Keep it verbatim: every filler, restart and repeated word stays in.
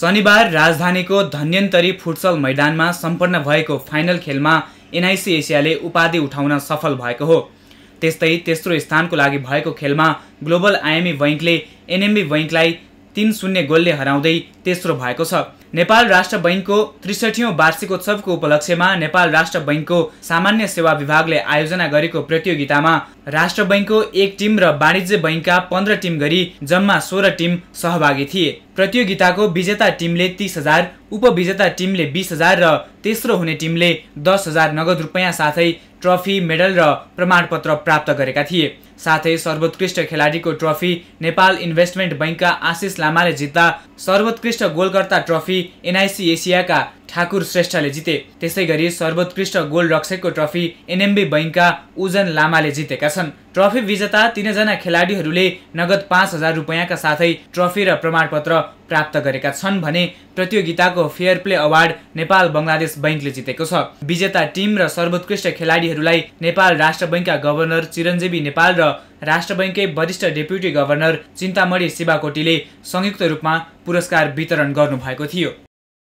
शनिबार राजधानीको धन्यन्तरी फुटसल मैदानमा सम्पन्न भएको फाइनल खेलमा एनआइसी एसियाले उपाधि उठाउन सफल भएको हो। त्यस्तै तेस्रो स्थानको लागि भएको खेलमा ग्लोबल आईएमई बैंकले एनएमबी बैंकलाई तीन शून्य गोलले हराउँदै तेस्रो भएको छ। नेपाल राष्ट्र बैंकको त्रिसठीऔं वार्षिकोत्सवको उपलक्ष्यमा नेपाल राष्ट्र बैंकको सामान्य सेवा विभागले आयोजना गरेको प्रतियोगितामा राष्ट्र बैंकको एक टिम र वाणिज्य बैंकका पन्ध्र टिम गरी जम्मा सोह्र टिम सहभागी थिए। प्रतियोगिताको विजेता टिमले तीस हजार, उपविजेता टिमले बीस हजार र तेस्रो हुने टिमले दस हजार नगद रुपैयाँ साथै ट्रफी, मेडल र प्रमाणपत्र प्राप्त गरेका थिए। साथै सर्वोत्कृष्ट खेलाडीको ट्रफी नेपाल इन्भेस्टमेन्ट बैंकका आशिष लामाले जित्दा सर्वोत्कृष्ट गोलकर्ता ट्रफी एनआइसी एसियाका ठाकुर श्रेष्ठले जिते। त्यसैगरी सर्वोत्कृष्ट गोलरक्षकको ट्रफी एनएमबी बैंकका उजन लामाले जितेका छन्। ट्रफी विजेता तीनजना खेलाडीहरूले नगद पाँच हजार रुपैयाँका साथै ट्रफी र प्रमाणपत्र प्राप्त गरेका छन् भने प्रतियोगिताको fair play award Nepal Bangladesh बैंकले जितेको छ। विजेता टिम र सर्वोत्कृष्ट खेलाडीहरूलाई नेपाल राष्ट्र बैंकका गभर्नर चिरञ्जीवी नेपाल र राष्ट्र बैंककै वरिष्ठ डेप्युटी गभर्नर चिन्तामणि शिवाकोटीले संयुक्त रूपमा पुरस्कार वितरण गर्नुभएको थियो।